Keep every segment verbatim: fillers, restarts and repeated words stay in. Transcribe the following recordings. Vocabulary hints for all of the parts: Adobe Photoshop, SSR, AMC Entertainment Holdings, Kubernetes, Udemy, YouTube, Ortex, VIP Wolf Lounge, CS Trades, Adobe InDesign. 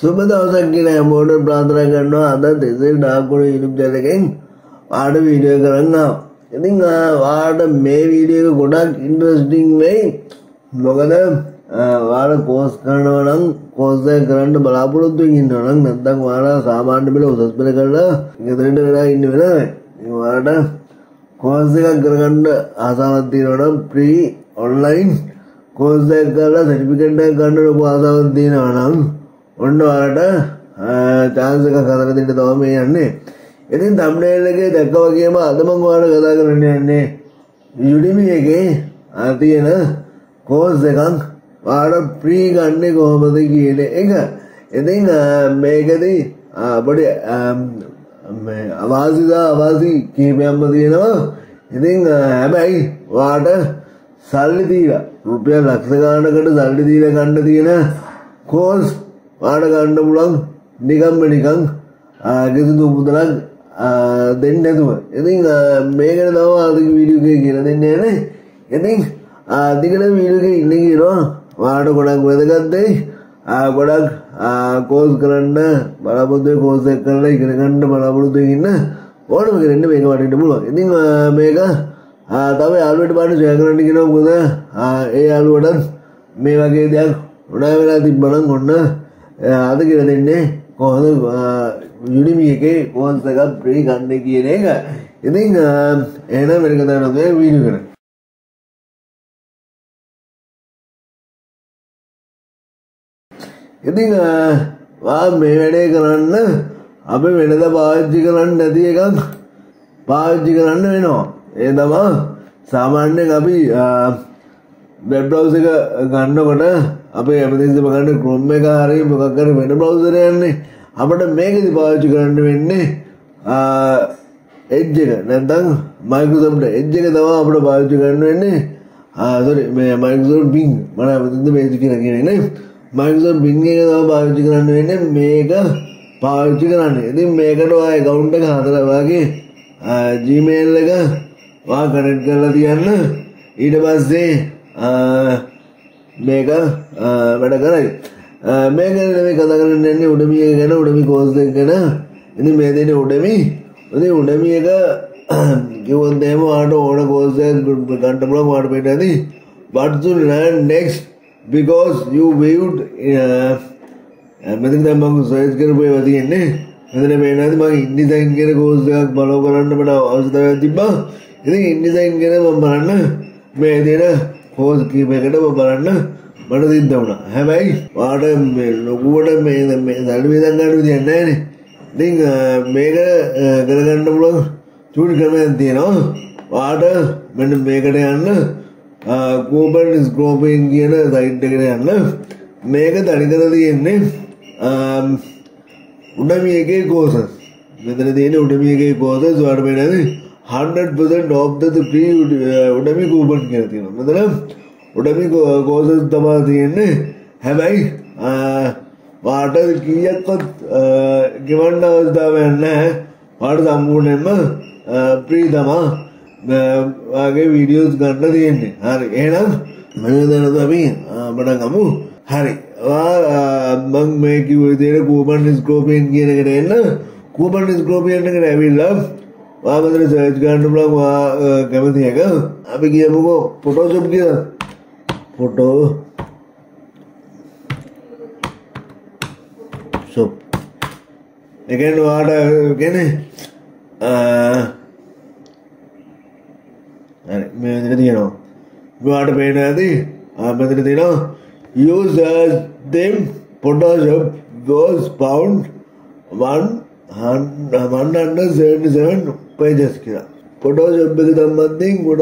Sumadasakina murdered brother and no other, they said, Daku, you look again. What a video current now. I think what a may video good at interesting way. Look at them. What a cost current, cost the current Balapuru thing in Rang, Nathakwana, Saman below Suspecta, get rid of it in Villa. You are a cost the current Asavati pre online, cost the current certificate under Basavati Ranam. One daughter, chance like a Katharina Domi and Nay. It is thumbnail again, the Kogama, the Mangora and Nay. Udemy again, Athena, Kos the Gang, part of pre Gandhi Goma the Gila. I think make the but um Avazi Avazi, keep Yamadino. I think Abai, water, Salidira, Rupia Laksagana, Salidira Gandadina, Kos. Padagandam, Nigam Medicam, Gizu Budrag, then Desu. I think Megan now the video cake in the name. I think I think a video cake in the Giro, Vadagodak Vedagat day, Godak, Kos Granda, Barabude, Kos, Granda, Barabude in what we can make about it. I think Mega, Tavi Albert Badu, Jagrandigino, Buddha, A. Albertan, Mevagay, whatever I think Barangunda. That's why I'm saying that Udemy is going to be free. I think I'm going to I think I'm going to अबे अपने इस बगाने Chrome में का आ रही बगाने कर vendor browser है अन्य अपने मैं किस बात चिकन वेंडे आ एक जगह न तंग माइक्रोसॉफ्ट एक जगह दवा अपने बात चिकन वेंडे आ सॉरी मैं माइक्रोसॉफ्ट बिंग मरा अपने तो बेच के रखी नहीं माइक्रोसॉफ्ट बिंग के दवा बात चिकन वेंडे मैं का बात चिकन है यदि मैं का तो अकाउंट का खाता लगा के जीमेल लगा वहाँ कनेक्ट कर लिया ना इड बस दे Mega, uh, but a guy. Mega, and Udemy again, Udemy goes the Gana, and he made it Udemy. The Udemy given them out of order goes there, good contemporary water petty. But soon land next because you viewed uh, Methin among Saizker way at the end. Whether I made another design goes there, Balogaranda, but also the Tiba. I think InDesign get a Marana, made it. Host keep a get up a barana, but a did dona. Have I? Water milk, water made the main salvation with the end. Think make a gargantable, should come at the no. Water, when make a under, Cooper is groping in a side degree under. Make a tarica the end. Um, Udemy courses. Whether the Udemy courses or made Hundred percent of the pre Udemy coupon के थी ना मतलब Udemy courses दबा दिए ने है भाई water किया तो given ना उस दबे ना है वाटर सामूने में pre दबा आगे videos करना दिए ने हाँ ये ना मैंने तो ना तभी बड़ा कम हूँ हाँ वाह मंग में क्यों तेरे coupon is coupon किए ने करे ना coupon is coupon ने करे I love वहाँ मतलब सर्च करने पर वहाँ क्या बोलते हैं क्या अभी किया मुझे फोटोशॉप किया फोटो शॉप एक वहाँ डा क्या ने अरे मैं इधर दिया ना वहाँ डा पेन आया थी आप इधर दिया ना use as them Photoshop was found one And one hundred seventy-seven pages. Photoshop is the thing good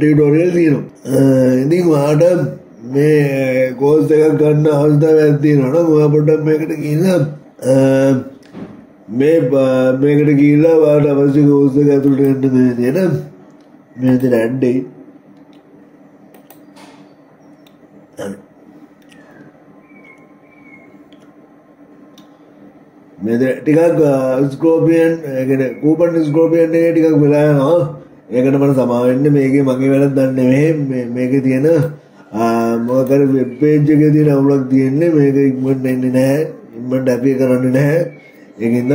tutorial zero. I think madam may go second gun house the Ventino, make it a may make it a gila, but I was goes the Catholic to the theatre. May the end day. मैं तो टिका स्कोपियन एक coupon स्कोपियन ने टिका बुलाया ना एक number सामान ने मेरे माँगे वाला दान ने में मेरे दिए ना web page එකේ තියෙන අවුලක් තියෙන්නේ මේක ඉක්මනට එන්නේ නැහැ ඉක්මනට ඇපිය කරන්නේ නැහැ ඒකින්ද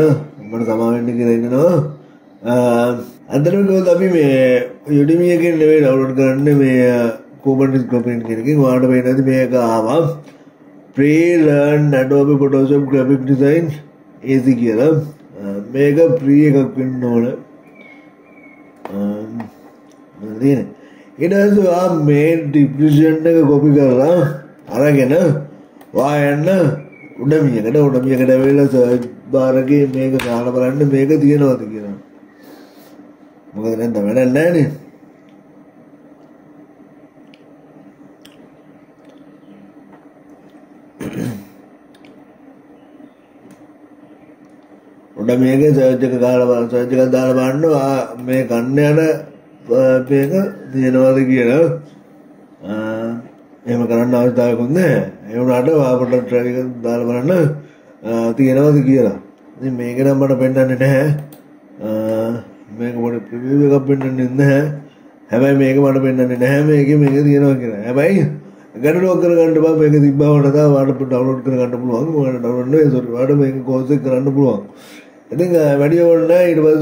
මම සමා වෙන්න කියලා ඉන්නවා අදටම ගොඩක් අපි මේ Udemy එකෙන් නෙවෙයි ඩවුන්ලෝඩ් කරන්නේ මේ Kubernetes Grouping කියන එකකින් ඔයාලට වෙන්නේ මේක ආවා pre-learned Adobe Photoshop graphic design easy කියලා මේක free එකක් වෙන්න ඕන අම් It has a main depression copy karala aragena wayanna Udemy ekata Udemy ekata wela search bar ekේ මේක ගහලා බලන්න මේක තියෙනවද කියලා මොකද නැන්ද වැඩක් නැහැ නේ Udemy ekේ search එක ගහලා බලන්න search එකක් දාලා බලන්න මේ ගන්න යන Pega, the other gear, Emagrand now is Dagon there. Evrada, Avatar Dragon, Dalvarana, the other gear. They make it up a pendant in hair, make what a preview of pendant in there. Have I make what a pendant in hair, make him make it the inaugural? Have I? Got a local and above making the bow and other water to download current blog, water download, so water make a cozy current blog. I think I was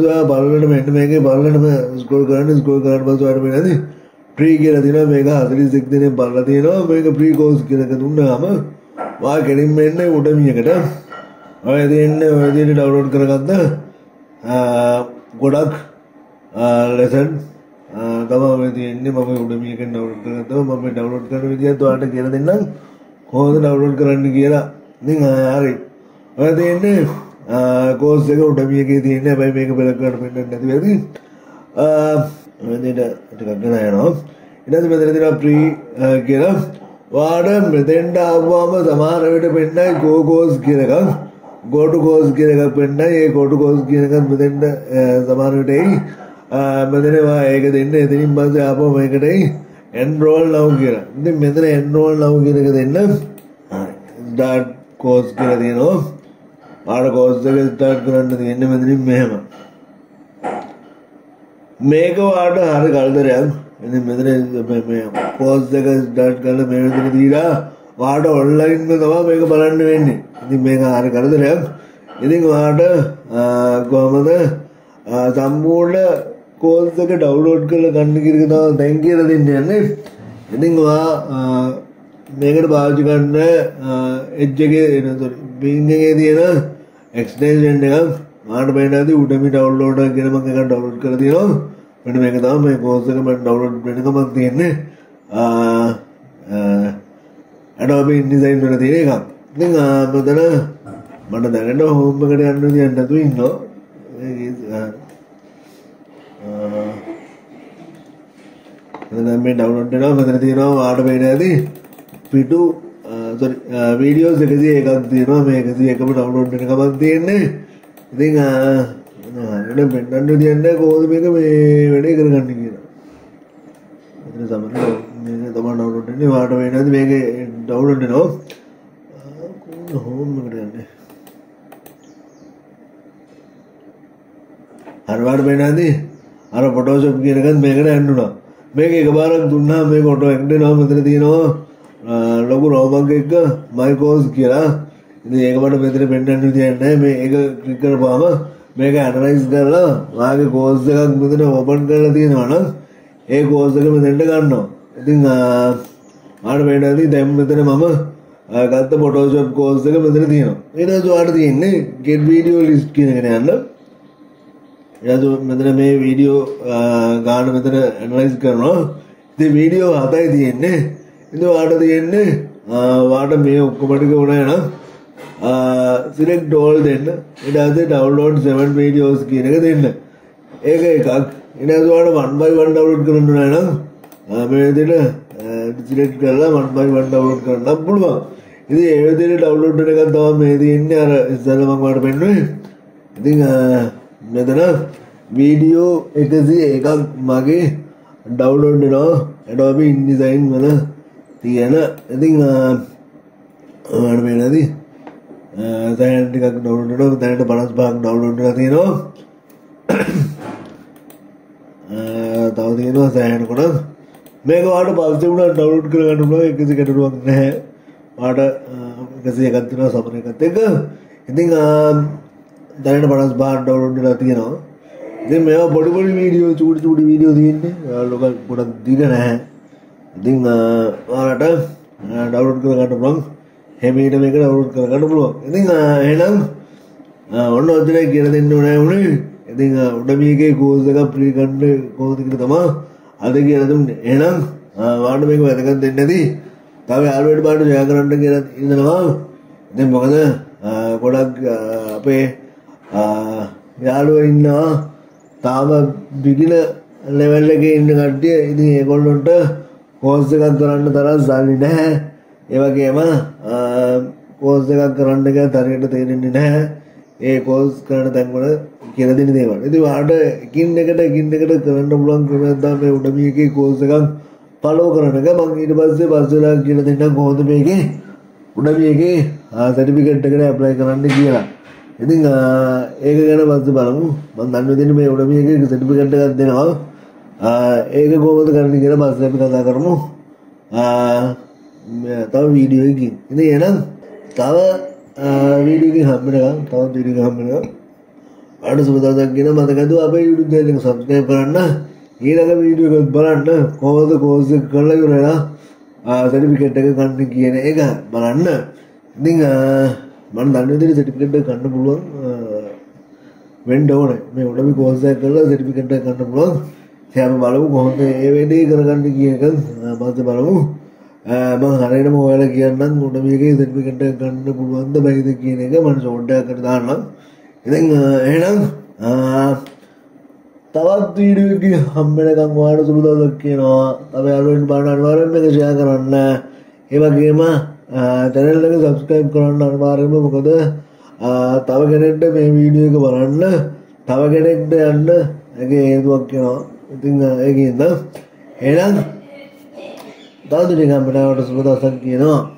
a parliament to make a parliament school current, school current was what I mean. Pre Giratina, make a three six in Palatino, make a pre course Girakatuna hammer. Why getting men would have me a cutter? I then did download Karakata, Kodak, lesson, come up with the end of my Udemy can download Karakata, download Karakata to attack Giratina, call the download current Gira. Think I hurry. Why the end? Course, they go to make it in a way, make a better government. It doesn't matter that a pre Giraffe, water, Methenda, Wama, Samara, Pendai, go goes Giragam, go to goes Giragam Pendai, go to goes Giragam, Methenda, Samara day, Metheneva, Egadin, the Nimbas, Apo, make a day, enroll now Giraffe. The Methen enroll now Giragam, that goes Giragam. Our cause is that current at the end of the name. Make out a hard calder in the middle of cause the guys that color made the dira, water online with our make a balan in the make a hard calder have. You think water, Gomada, Sambuda, cause the download color country, thank you to the internet. You think make a barge and edge being a extension there, not by another Udemy download and get a download Kardino, but make a down, my post and download Penacamon the Adobe design for the Ega. Think a mother, but at the end of home under the end of the window then I may download it off and then out by another. Video videos that is a you know, make the account download and come up the end. I think uh, under the end, go the make a very good country. There is someone downloaded any water way does make a download and off home. Harvard Benadi, our photos of Giragan, make it and do make a bar Duna, make auto acting off with the no. ලොකු රෝමක් එක්ක මයිකෝස් කියලා ඉතින් ඒක මට මෙතන පෙන්නන්න විදියක් නැහැ මේ ඒක ක්ලික් කරපුවාම මේක ඇනලයිස් කරලා ඔයාගේ කෝස් එකක් මෙතන ඕපන් කරලා තියෙනවා නම් ඒ කෝස් එක මෙතනට ගන්නවා ඉතින් ආඩ වෙනදී දැන් මෙතන මම ගත්ත Photoshop කෝස් එක මෙතන තියෙනවා ඊට පස්සේ ඔයාලට තියෙන්නේ get video list කියන එකට යන්න ඊට පස්සේ මෙතන මේ වීඩියෝ ගන්න මෙතන ඇනලයිස් කරනවා ඉතින් වීඩියෝ හතයි තියෙන්නේ In the water, the end, water may occupy select all then. It has a download seven videos. It has one by one download. Select one by one download. This is everything downloaded. I think video is downloaded. Adobe InDesign. Tiana, I think uh that downloaded that balance back downloaded you know uh thousand මේක වාට පස්සේ උනා download කරගන්න පුළුවන් එකසිය කැටරුවක් නැහැ. වාට එකසිය එකක් දෙනවා සමර එකත් එක. ඉතින් දැනට පනස් පහක් ඩවුන්ලෝඩ් වෙලා තියෙනවා. ඉතින් මේවා පොඩි පොඩි වීඩියෝ චූටි චූටි වීඩියෝ තියෙන්නේ. ඔයාලා ගොඩක් දිග නැහැ. ඉතින් වාට ඩවුන්ලෝඩ් කරගන්න පුළුවන්. හැමීට මේක ඩවුන්ලෝඩ් කරගන්න පුළුවන්. ඉතින් එහෙනම් ඔන්න ඔතන කියලා දෙන්න ඕනේ උනේ. ඉතින් Udemy එකේ කෝස් එකක් ෆ්‍රී ගන්න කොහොමද කියලා තමයි අද කියලා දුන්නේ. එහෙනම් වාට මේක වැදගත් දෙන්නේ නැති. තව යාළුවෙක් බාට ෂෙයා කරන්න කියලා ඉඳනවා. ඉතින් මොකද ගොඩක් අපේ යාළුවෝ ඉන්නවා තාම බිගිනර් ලෙවල් එකේ ඉන්න කට්ටිය. ඉතින් ඒගොල්ලන්ට කෝස් එකක් කරන්න තරම් සල්ලි නැහැ. ඒ වගේම කෝස් එකක් කරන්න කියලා හරියට තේරෙන්නේ නැහැ. ඒ කෝස් කරන තැන් වල කියලා දෙන දේවල්. ඉතින් වාට එකින් එකට එකින් එකට කරන්න පුළුවන් ක්‍රමයක් තමයි මේ Udemy එකේ කෝස් එකක් ෆලෝ කරන එක. මම ඊට පස්සේ පස්සෙලා කියලා දෙන්නම් කොහොමද මේකේ Udemy එකේ සර්ටිෆිකේට් එකට ඇප්ලයි කරන්න කියලා. ඉතින් ඒක ගැන පස්සේ බලමු. මම දන්න විදිහට මේ Udemy එකේ සර්ටිෆිකේට් එකක් දෙනවා. ඒක කොහොමද කරන්නේ කියලා පස්සේ අපි කතා කරමු. තව වීඩියෝ එකකින්. ඉතින් එහෙනම් තව video की हम बनेगा ताऊ video की हम बनेगा आठ सौ बता सकते ना मत कहते हो आप ये YouTube चैनल को सब्सक्राइब करना ये लगा video को बनाना कौन से कौन से कर लगे रहेगा आ सर्टिफिकेट के करने की है ना एक है बनाना दिंग मन दाने तेरे सर्टिफिकेट के करने बोलो वेंड डाउन है मैं उड़ा भी कौन से कर लगा सर्टिफिकेट के करने बोलो त्यार में बालों को कौन से ये वेंडी करने की है कल बात बालों මම හරියටම ඔයාලා කියන්නම් Udemy එකේ සර්ටිෆිකේට් එක ගන්න පුළුවන් ද බැරිද කියන එක මම ෂෝට් එකකට දාන්නම්. ඉතින් එහෙනම් තවත් වීඩියෝ එකක් හම්බෙනකම් ඔයාලට සුබ දවසක් කියනවා. අපි අලුතෙන් බලන අනිවාර්යයෙන්ම මේක ෂෙයා කරන්න. ඒ වගේම channel එක subscribe කරන්න අනිවාර්යයෙන්ම. මොකද තව කෙනෙක්ට මේ වීඩියෝ එක බලන්න තව කෙනෙක්ට යන්න ඒකේ හේතුවක් වෙනවා. ඉතින් ඒකින්ද එහෙනම් That's the thing I'm going to do.